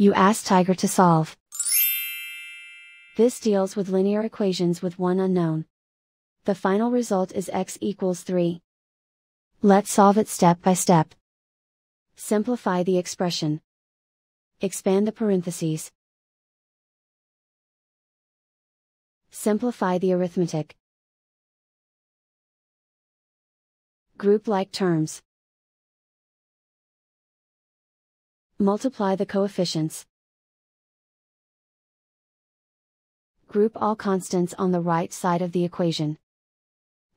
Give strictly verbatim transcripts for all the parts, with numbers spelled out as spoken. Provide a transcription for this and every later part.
you ask Tiger to solve. This deals with linear equations with one unknown. The final result is x equals three. Let's solve it step by step. Simplify the expression. Expand the parentheses. Simplify the arithmetic. Group like terms. Multiply the coefficients. Group all constants on the right side of the equation.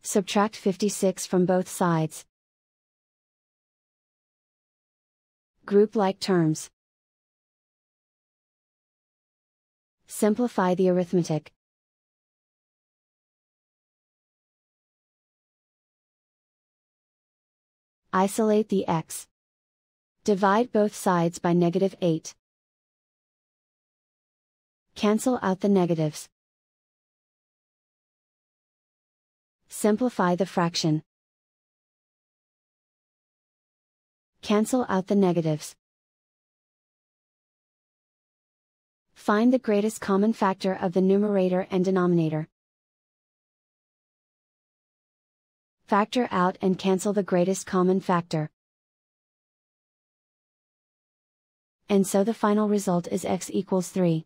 Subtract fifty-six from both sides. Group like terms. Simplify the arithmetic. Isolate the x. Divide both sides by negative eight. Cancel out the negatives. Simplify the fraction. Cancel out the negatives. Find the greatest common factor of the numerator and denominator. Factor out and cancel the greatest common factor. And so the final result is x equals three.